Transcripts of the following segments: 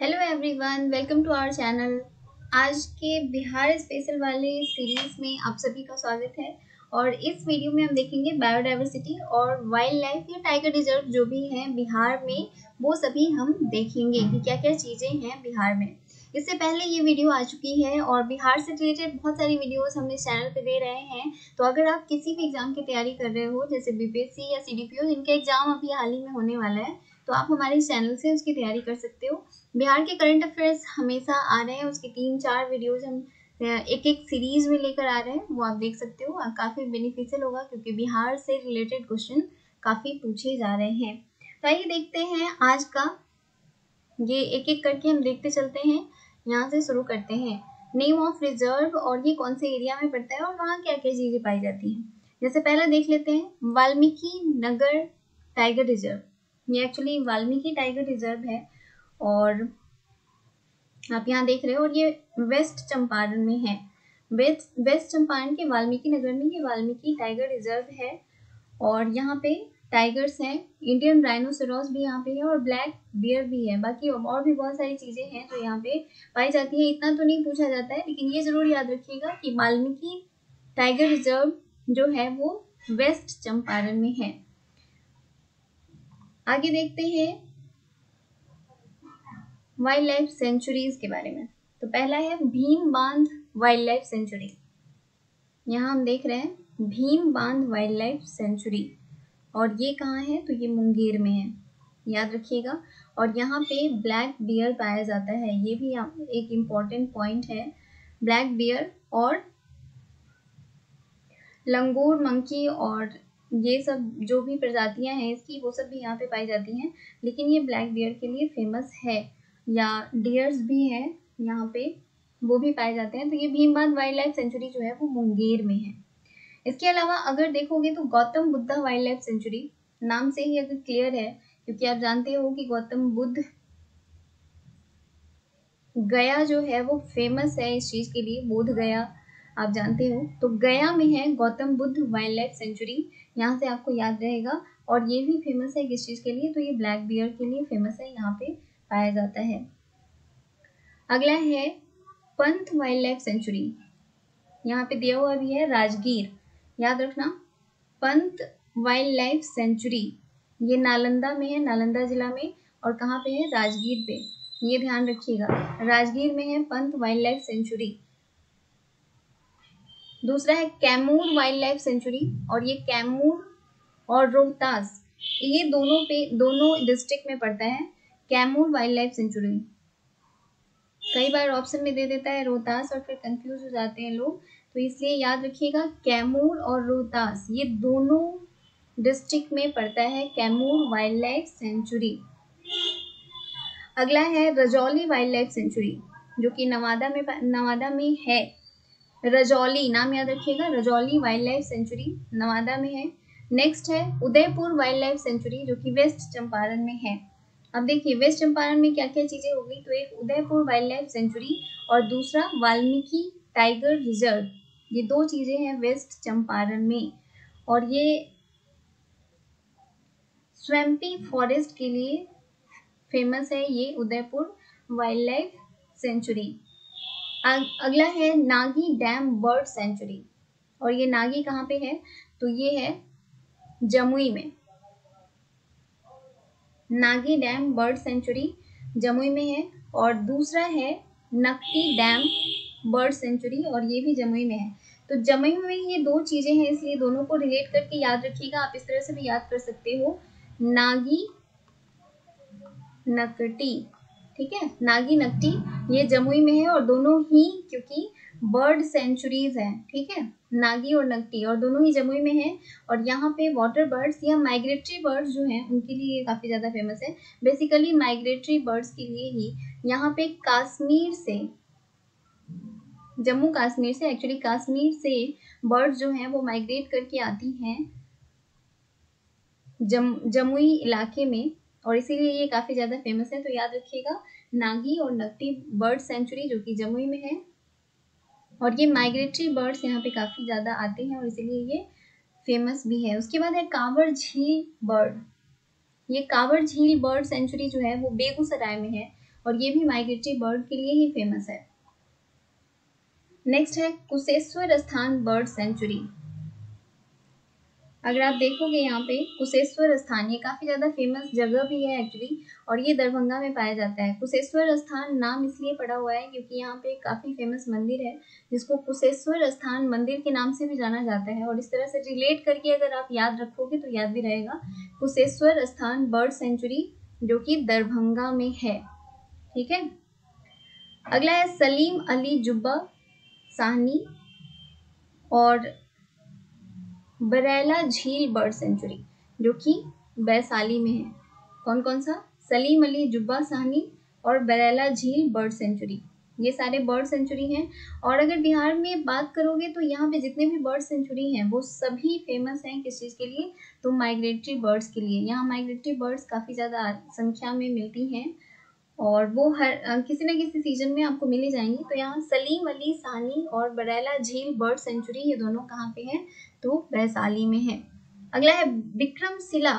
Hello everyone, welcome to our channel. आज के Bihar special वाले सीरीज में आप सभी का स्वागत है और इस वीडियो में हम देखेंगे बायोडाइवर्सिटी और वाइल्ड लाइफ या टाइगर रिजर्व जो भी हैं बिहार में, वो सभी हम देखेंगे कि क्या क्या चीज़ें हैं बिहार में। इससे पहले ये वीडियो आ चुकी है और बिहार से रिलेटेड बहुत सारी वीडियोस हम इस चैनल पे दे रहे हैं, तो अगर आप किसी भी एग्ज़ाम की तैयारी कर रहे हो जैसे बीपीएससी या सीडीपीओ, इनका एग्ज़ाम अभी हाल ही में होने वाला है, तो आप हमारे चैनल से उसकी तैयारी कर सकते हो। बिहार के करंट अफेयर्स हमेशा आ रहे हैं, उसके 3-4 वीडियोज़ हम एक एक सीरीज़ में लेकर आ रहे हैं, वो आप देख सकते हो। काफ़ी बेनिफिशियल होगा क्योंकि बिहार से रिलेटेड क्वेश्चन काफ़ी पूछे जा रहे हैं। तो आइए देखते हैं आज का, ये एक एक करके हम देखते चलते हैं। यहाँ से शुरू करते हैं, नेम ऑफ रिजर्व और ये कौन से एरिया में पड़ता है और वहाँ क्या क्या चीज़ें पाई जाती हैं। जैसे पहला देख लेते हैं वाल्मीकि नगर टाइगर रिजर्व। ये एक्चुअली वाल्मीकि टाइगर रिजर्व है और आप यहाँ देख रहे हो, और ये वेस्ट चंपारण में है। वेस्ट चंपारण के वाल्मीकि नगर में ये वाल्मीकि टाइगर रिजर्व है और यहाँ पे टाइगर्स हैं, इंडियन राइनोसेरोस भी यहाँ पे है और ब्लैक बियर भी है। बाकी और भी बहुत सारी चीज़ें हैं जो यहाँ पे पाई जाती है। इतना तो नहीं पूछा जाता है, लेकिन ये ज़रूर याद रखिएगा कि वाल्मीकि टाइगर रिजर्व जो है वो वेस्ट चंपारण में है। आगे देखते हैं वाइल्ड लाइफ सेंचुरीज के बारे में। तो पहला है भीम बांध वाइल्ड लाइफ सेंचुरी। यहाँ हम देख रहे हैं भीम बांध वाइल्ड लाइफ सेंचुरी, और ये कहाँ है तो ये मुंगेर में है, याद रखिएगा। और यहाँ पे ब्लैक बियर पाया जाता है, ये भी एक इम्पॉर्टेंट पॉइंट है। ब्लैक बियर और लंगूर मंकी और ये सब जो भी प्रजातियाँ हैं इसकी, वो सब भी यहाँ पे पाई जाती हैं, लेकिन ये ब्लैक बियर के लिए फेमस है। या डियर्स भी हैं यहाँ पे, वो भी पाए जाते हैं। तो ये भीम बांध वाइल्ड लाइफ सेंचुरी जो है वो मुंगेर में है। इसके अलावा अगर देखोगे तो Gautam Buddha wildlife sanctuary, नाम से ही अगर क्लियर है, क्योंकि आप जानते हो कि गौतम बुद्ध गया जो है वो फेमस है इस चीज़ के लिए, बोध गया आप जानते हो। तो गया में है Gautam Buddha wildlife sanctuary, यहाँ से आपको याद रहेगा। और ये भी फेमस है किस चीज़ के लिए, तो ये ब्लैक बियर के लिए फेमस है, यहाँ पे पाया जाता है। अगला है पंथ वाइल्ड लाइफ सेंचुरी, यहाँ पे दिया हुआ भी है राजगीर, याद रखना। पंथ वाइल्ड लाइफ सेंचुरी ये नालंदा में है, नालंदा जिला में, और कहाँ पे है राजगीर पे, ये ध्यान रखिएगा। राजगीर में है पंथ वाइल्ड लाइफ सेंचुरी। दूसरा है कैमूर वाइल्ड लाइफ सेंचुरी, और ये कैमूर और रोहतास ये दोनों डिस्ट्रिक्ट में पड़ता है कैमूर वाइल्ड लाइफ सेंचुरी। कई बार ऑप्शन में दे देता है रोहतास और फिर कंफ्यूज हो जाते हैं लोग, तो इसलिए याद रखिएगा कैमूर और रोहतास ये दोनों डिस्ट्रिक्ट में पड़ता है कैमूर वाइल्ड लाइफ सेंचुरी। अगला है रजौली वाइल्ड लाइफ सेंचुरी जो कि नवादा में है। रजौली नाम याद रखिएगा, Rajauli wildlife sanctuary Nawada में है। नेक्स्ट है उदयपुर वाइल्ड लाइफ सेंचुरी जो कि वेस्ट चंपारण में है। अब देखिए वेस्ट चंपारण में क्या क्या चीज़ें होगी, तो एक उदयपुर वाइल्ड लाइफ सेंचुरी और दूसरा वाल्मीकि टाइगर रिजर्व, ये दो चीज़ें हैं वेस्ट चंपारण में। और ये स्वैम्पी फॉरेस्ट के लिए फेमस है, ये उदयपुर वाइल्ड लाइफ सेंचुरी। अगला है नागी डैम बर्ड सेंचुरी, और ये नागी कहाँ पे है तो ये है जमुई में। Nagi dam bird sanctuary Jamui में है। और दूसरा है नकटी डैम बर्ड सेंचुरी, और ये भी जमुई में है। तो जमुई में ये दो चीज़ें हैं, इसलिए दोनों को रिलेट करके याद रखिएगा। आप इस तरह से भी याद कर सकते हो, नागी नकटी, ठीक है, नागी नकटी ये जमुई में है और दोनों ही क्योंकि बर्ड सेंचुरीज हैं, ठीक है, नागी और नकटी, और दोनों ही जमुई में हैं। और यहाँ पे वाटर बर्ड्स या माइग्रेटरी बर्ड्स जो हैं उनके लिए काफ़ी ज़्यादा फेमस है, बेसिकली माइग्रेटरी बर्ड्स के लिए ही। यहाँ पे कश्मीर से, जम्मू कश्मीर से, एक्चुअली कश्मीर से बर्ड्स जो हैं वो माइग्रेट करके आती हैं जमुई इलाके में, और इसीलिए ये काफ़ी ज़्यादा फेमस है। तो याद रखिएगा नागी और नकटी बर्ड सेंचुरी जो कि जमुई में है, और ये माइग्रेटरी बर्ड्स यहाँ पे काफ़ी ज़्यादा आते हैं और इसीलिए ये फेमस भी है। उसके बाद है कावर झील बर्ड, ये कावर झील बर्ड सेंचुरी जो है वो बेगूसराय में है और ये भी माइग्रेटरी बर्ड के लिए ही फेमस है। नेक्स्ट है कुशेश्वर स्थान बर्ड सेंचुरी। अगर आप देखोगे यहाँ पे कुशेश्वर स्थान, ये काफ़ी ज़्यादा फेमस जगह भी है एक्चुअली, और ये दरभंगा में पाया जाता है। कुशेश्वर स्थान नाम इसलिए पड़ा हुआ है क्योंकि यहाँ पे काफ़ी फेमस मंदिर है जिसको कुशेश्वर स्थान मंदिर के नाम से भी जाना जाता है, और इस तरह से रिलेट करके अगर आप याद रखोगे तो याद भी रहेगा। कुशेश्वर स्थान बर्ड सेंचुरी जो कि दरभंगा में है, ठीक है। अगला है सलीम अली जुब्बा साहनी और बरेला झील बर्ड सेंचुरी जो कि वैशाली में है। कौन कौन सा? सलीम अली जुब्बा साहनी और बरेला झील बर्ड सेंचुरी, ये सारे बर्ड सेंचुरी हैं। और अगर बिहार में बात करोगे तो यहाँ पे जितने भी बर्ड सेंचुरी हैं वो सभी फेमस हैं किस चीज़ के लिए, तो माइग्रेटरी बर्ड्स के लिए। यहाँ माइग्रेटरी बर्ड्स काफ़ी ज़्यादा संख्या में मिलती हैं और वो हर किसी न किसी सीजन में आपको मिली जाएंगी। तो यहाँ सलीम अली साहनी और बरेला झील बर्ड सेंचुरी ये दोनों कहाँ पे हैं, तो वैशाली में है। अगला है बिक्रमशिला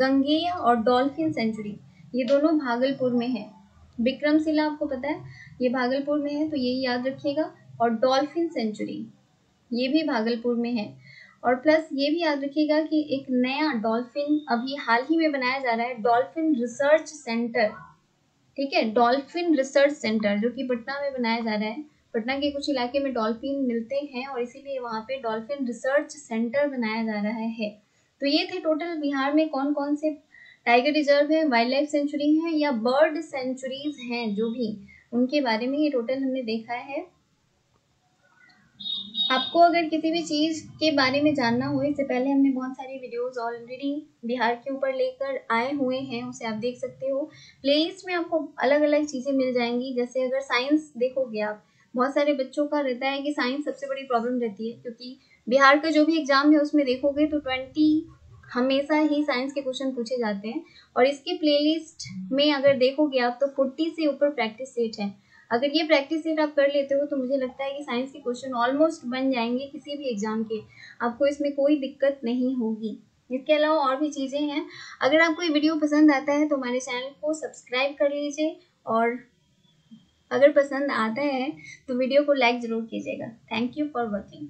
गंगेया और डॉल्फिन सेंचुरी, ये दोनों भागलपुर में है। बिक्रमशिला आपको पता है ये भागलपुर में है, तो ये याद रखिएगा। और डॉल्फिन सेंचुरी ये भी भागलपुर में है। और प्लस ये भी याद रखिएगा कि एक नया डॉल्फिन अभी हाल ही में बनाया जा रहा है, डॉल्फिन रिसर्च सेंटर, ठीक है। डॉल्फिन रिसर्च सेंटर जो कि पटना में बनाया जा रहा है। पटना के कुछ इलाके में डॉल्फिन मिलते हैं और इसीलिए वहाँ पे डॉल्फिन रिसर्च सेंटर बनाया जा रहा है। तो ये थे टोटल बिहार में कौन कौन से टाइगर रिजर्व है, वाइल्ड लाइफ सेंचुरी है या बर्ड सेंचुरीज हैं, जो भी उनके बारे में ये टोटल हमने देखा है। आपको अगर किसी भी चीज़ के बारे में जानना हो, इससे पहले हमने बहुत सारी वीडियोस ऑलरेडी बिहार के ऊपर लेकर आए हुए हैं, उसे आप देख सकते हो। प्लेलिस्ट में आपको अलग अलग चीज़ें मिल जाएंगी। जैसे अगर साइंस देखोगे आप, बहुत सारे बच्चों का रहता है कि साइंस सबसे बड़ी प्रॉब्लम रहती है, क्योंकि बिहार का जो भी एग्ज़ाम है उसमें देखोगे तो 20 हमेशा ही साइंस के क्वेश्चन पूछे जाते हैं। और इसके प्लेलिस्ट में अगर देखोगे आप तो 40 से ऊपर प्रैक्टिस सेट है। अगर ये प्रैक्टिस सेट आप कर लेते हो तो मुझे लगता है कि साइंस के क्वेश्चन ऑलमोस्ट बन जाएंगे किसी भी एग्ज़ाम के, आपको इसमें कोई दिक्कत नहीं होगी। इसके अलावा और भी चीज़ें हैं। अगर आपको ये वीडियो पसंद आता है तो हमारे चैनल को सब्सक्राइब कर लीजिए, और अगर पसंद आता है तो वीडियो को लाइक ज़रूर कीजिएगा। Thank you for watching.